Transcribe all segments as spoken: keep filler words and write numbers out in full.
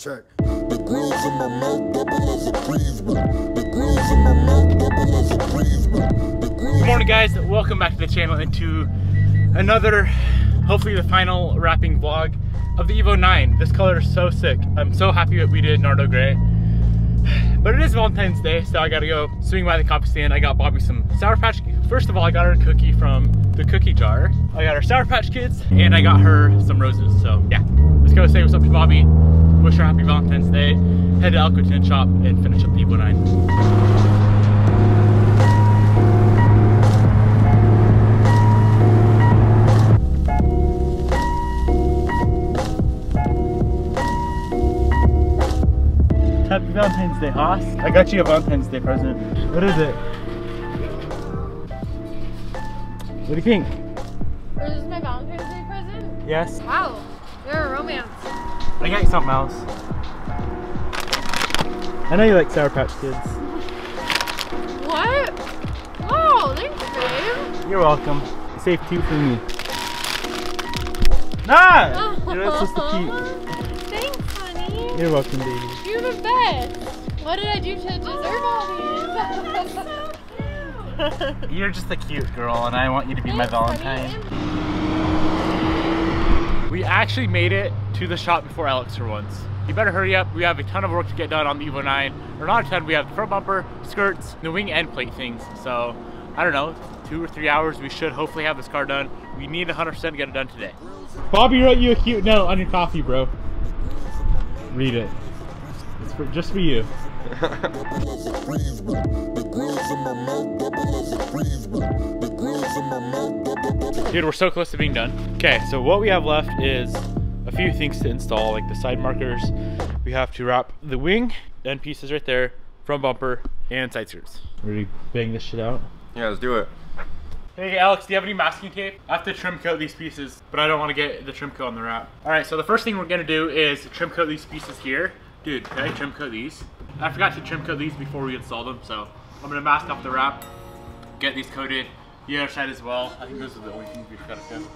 check. The grills in my mouth double as a breeze. The grills in my mouth double as a breeze. Good morning, guys. Welcome back to the channel and to another, hopefully the final wrapping vlog of the Evo nine. This color is so sick. I'm so happy that we did Nardo Grey. But it is Valentine's Day, so I gotta go swing by the coffee stand. I got Bobby some Sour Patch. First of all, I got her a cookie from the cookie jar. I got her Sour Patch Kids, and I got her some roses. So yeah, let's go say what's up to Bobby. Wish her happy Valentine's Day. Head to Elko Tint shop and finish up the Evo nine. Happy Valentine's Day, Haas. I got you a Valentine's Day present. What is it? What do you think? Is this my Valentine's Day present? Yes. Wow, you're a romance. I got you something else. I know you like Sour Patch Kids. What? Wow, thanks, babe. You're welcome. Save two for me. Nah! Oh. You're not supposed to keep. Thanks, honey. You're welcome, baby. You're the best. What did I do to deserve oh, all these? So cute. You're just a cute girl, and I want you to be Thanks, my Valentine. Honey. We actually made it to the shop before Alex for once. You better hurry up. We have a ton of work to get done on the Evo nine. Or not a ton. We have the front bumper, skirts, the wing end plate things. So I don't know, two or three hours. We should hopefully have this car done. We need one hundred percent to get it done today. Bobby wrote you a cute note on your coffee, bro. Read it. For, just for you. Dude, we're so close to being done. Okay, so what we have left is a few things to install, like the side markers. We have to wrap the wing, end pieces right there, front bumper, and side skirts. Ready to bang this shit out? Yeah, let's do it. Hey Alex, do you have any masking tape? I have to trim coat these pieces, but I don't want to get the trim coat on the wrap. All right, so the first thing we're gonna do is trim coat these pieces here. Dude, can I trim coat these? I forgot to trim coat these before we installed them, so I'm gonna mask off the wrap, get these coated, the other side as well. I think those are the only things we forgot to coat.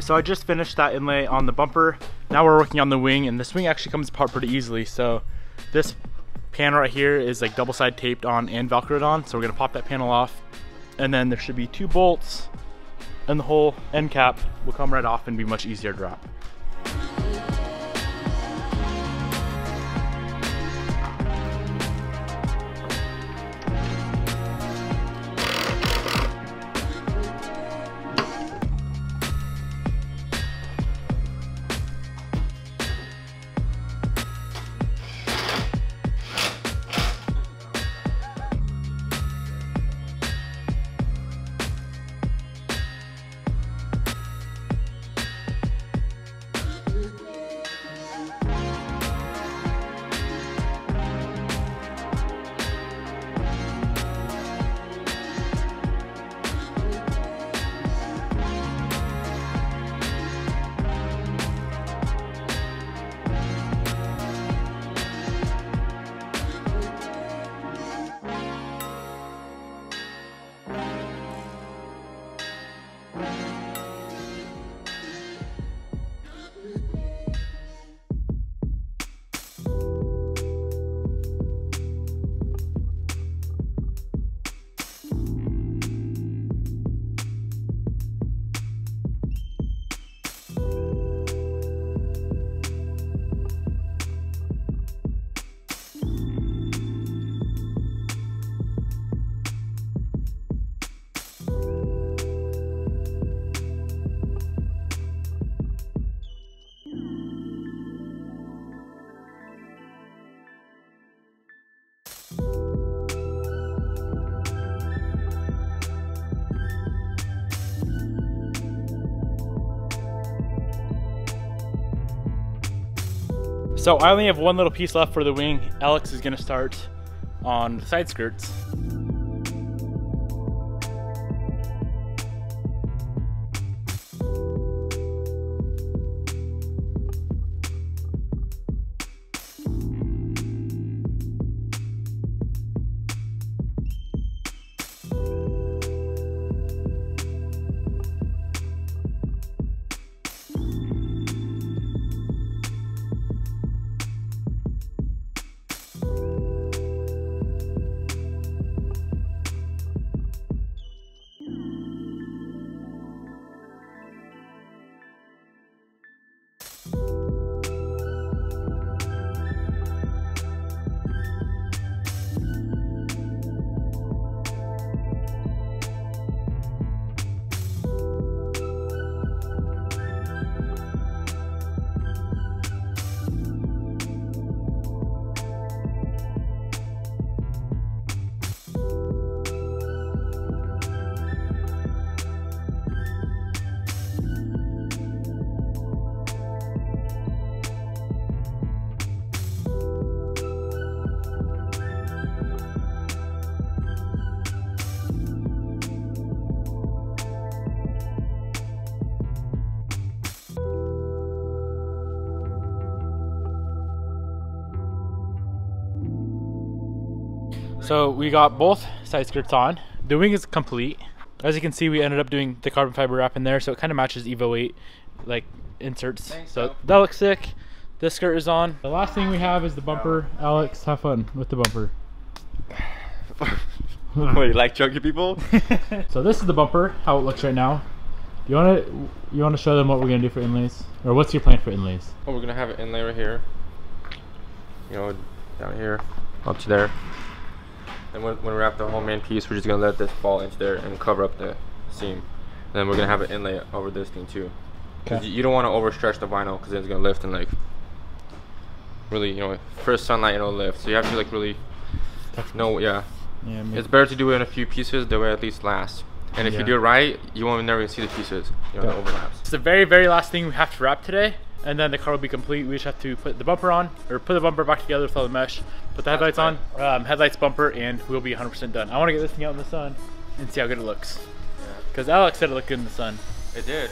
So I just finished that inlay on the bumper. Now we're working on the wing, and this wing actually comes apart pretty easily. So this panel right here is like double side taped on and Velcroed on. So we're gonna pop that panel off, and then there should be two bolts, and the whole end cap will come right off and be much easier to wrap. So I only have one little piece left for the wing. Alex is gonna start on the side skirts. So we got both side skirts on. The wing is complete. As you can see, we ended up doing the carbon fiber wrap in there, so it kind of matches Evo eight like inserts. Thanks, so that looks sick. This skirt is on. The last thing we have is the bumper. Alex, have fun with the bumper. Wait, like chunky people? So this is the bumper, how it looks right now. You wanna you wanna show them what we're gonna do for inlays, or what's your plan for inlays? Oh, we're gonna have an inlay right here. You know, down here, up to there. And when, when we wrap the whole main piece, we're just gonna let this fall into there and cover up the seam. And then we're gonna have an inlay over this thing too. Cause you, you don't want to overstretch the vinyl, cause it's gonna lift and like really, you know, first sunlight it'll lift. So you have to like really know, yeah. yeah it's better to do it in a few pieces, that way at least last. And if yeah. you do it right, you won't never see the pieces. You know, it overlaps. It's the very, very last thing we have to wrap today. And then the car will be complete. We just have to put the bumper on, or put the bumper back together with all the mesh, put the headlights on, um, headlights, bumper, and we'll be one hundred percent done. I want to get this thing out in the sun and see how good it looks. Because yeah. Alex said it looked good in the sun. It did.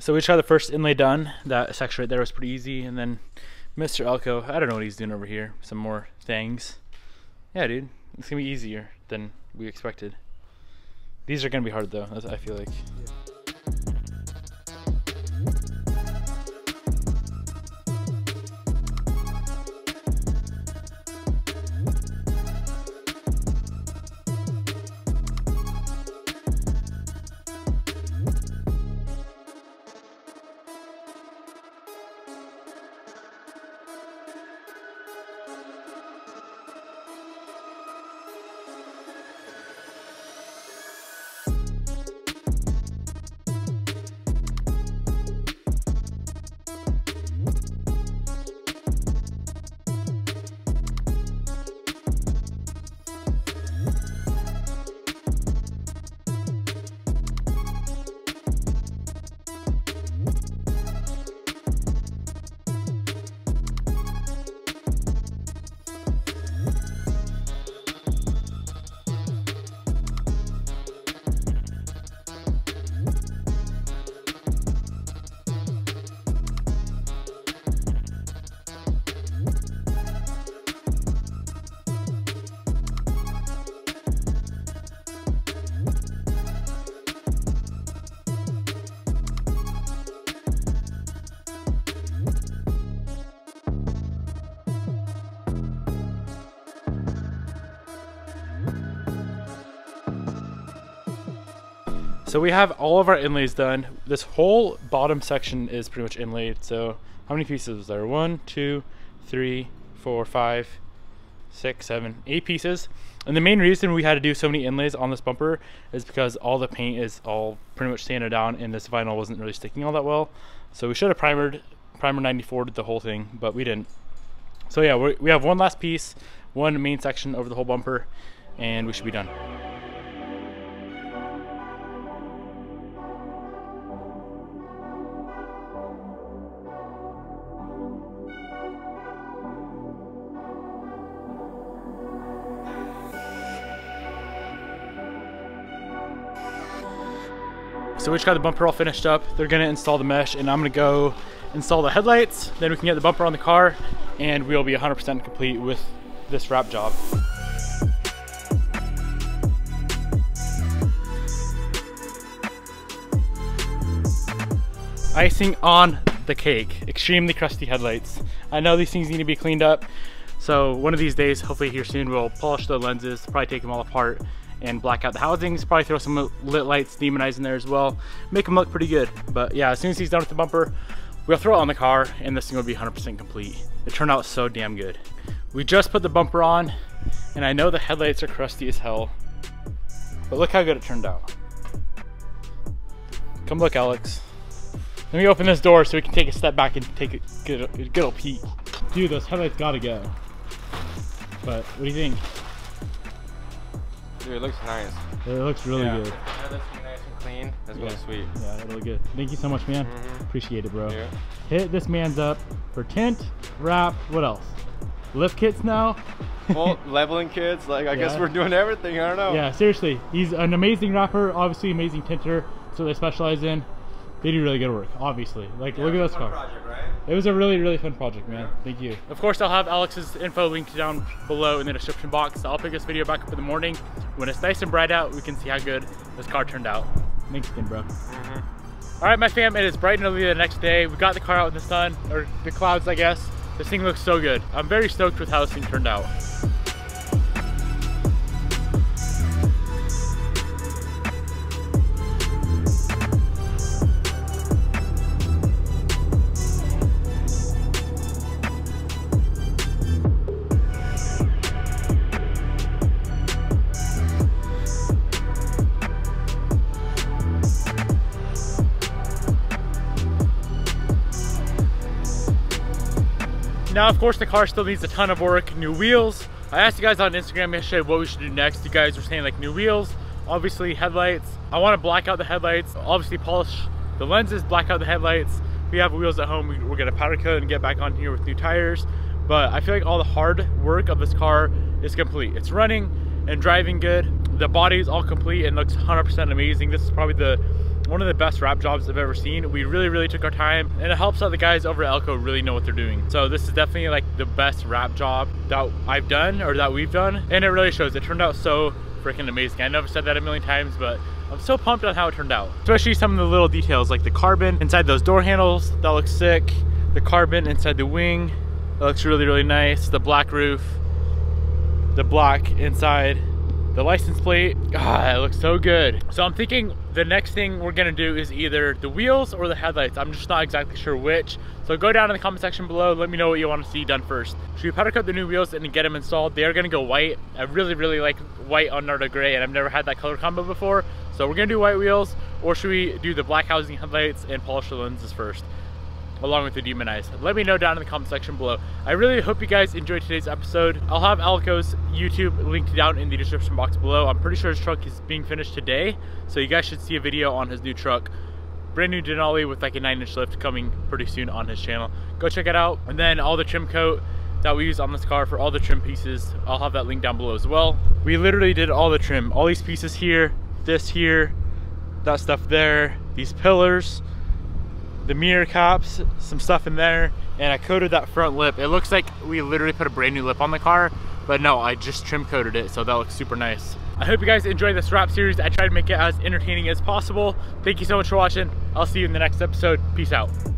So we just got the first inlay done. That section right there was pretty easy. And then Mister Elko, I don't know what he's doing over here. Some more things. Yeah, dude, it's gonna be easier than we expected. These are gonna be hard though, I feel like. Yeah. So we have all of our inlays done. This whole bottom section is pretty much inlaid. So how many pieces is there? One, two, three, four, five, six, seven, eight pieces. And the main reason we had to do so many inlays on this bumper is because all the paint is all pretty much sanded down and this vinyl wasn't really sticking all that well. So we should have primered, primer ninety-four did the whole thing, but we didn't. So yeah, we we have one last piece, one main section over the whole bumper, and we should be done. So we just got the bumper all finished up. They're gonna install the mesh and I'm gonna go install the headlights. Then we can get the bumper on the car and we'll be one hundred percent complete with this wrap job. Icing on the cake, extremely crusty headlights. I know these things need to be cleaned up. So one of these days, hopefully here soon, we'll polish the lenses, probably take them all apart and black out the housings, probably throw some lit lights, Demon Eyes in there as well, make them look pretty good. But yeah, as soon as he's done with the bumper, we'll throw it on the car and this thing will be one hundred percent complete. It turned out so damn good. We just put the bumper on and I know the headlights are crusty as hell, but look how good it turned out. Come look, Alex. Let me open this door so we can take a step back and take a good, a good old peek. Dude, those headlights gotta go. But what do you think? Dude, it looks nice. It looks really yeah. good. Yeah, that's nice and clean. That's yeah. really sweet. Yeah, that'll look good. Thank you so much, man. Mm-hmm. Appreciate it, bro. Yeah. Hit this man's up for tint, wrap, what else? Lift kits now? Well, leveling kits. Like, I yeah. guess we're doing everything. I don't know. Yeah, seriously. He's an amazing rapper, obviously amazing tinter. That's what they specialize in. They do really good work, obviously. Like, yeah, look at this car. Project, right? It was a really, really fun project, man. Yeah. Thank you. Of course, I'll have Alex's info linked down below in the description box. I'll pick this video back up in the morning. When it's nice and bright out, we can see how good this car turned out. Thanks again, bro. Mm-hmm. All right, my fam, it is bright and early the next day. We got the car out in the sun, or the clouds, I guess. This thing looks so good. I'm very stoked with how this thing turned out. Now, of course, the car still needs a ton of work. New wheels. I asked you guys on Instagram yesterday what we should do next. You guys were saying like new wheels, obviously headlights. I want to black out the headlights, obviously polish the lenses, black out the headlights. We have wheels at home. We're gonna powder coat and get back on here with new tires. But I feel like all the hard work of this car is complete. It's running and driving good. The body is all complete and looks one hundred percent amazing. This is probably the one of the best wrap jobs I've ever seen. We really, really took our time and it helps out the guys over at Elko really know what they're doing. So this is definitely like the best wrap job that I've done or that we've done. And it really shows. It turned out so freaking amazing. I know I've said that a million times, but I'm so pumped on how it turned out. Especially some of the little details like the carbon inside those door handles, that looks sick. The carbon inside the wing, that looks really, really nice. The black roof, the black inside the license plate, ah, it looks so good. So I'm thinking the next thing we're gonna do is either the wheels or the headlights. I'm just not exactly sure which. So go down in the comment section below, let me know what you wanna see done first. Should we powder coat the new wheels and get them installed? They are gonna go white. I really, really like white on Nardo Grey and I've never had that color combo before. So we're gonna do white wheels or should we do the black housing headlights and polish the lenses first, along with the Demon Eyes? Let me know down in the comment section below. I really hope you guys enjoyed today's episode. I'll have Elko's YouTube linked down in the description box below. I'm pretty sure his truck is being finished today, so you guys should see a video on his new truck. Brand new Denali with like a nine inch lift coming pretty soon on his channel. Go check it out. And then all the trim coat that we use on this car for all the trim pieces, I'll have that link down below as well. We literally did all the trim, all these pieces here, this here, that stuff there, these pillars, the mirror caps, some stuff in there, and I coated that front lip. It looks like we literally put a brand new lip on the car, but no, I just trim coated it, so that looks super nice. I hope you guys enjoyed this wrap series. I tried to make it as entertaining as possible. Thank you so much for watching. I'll see you in the next episode. Peace out.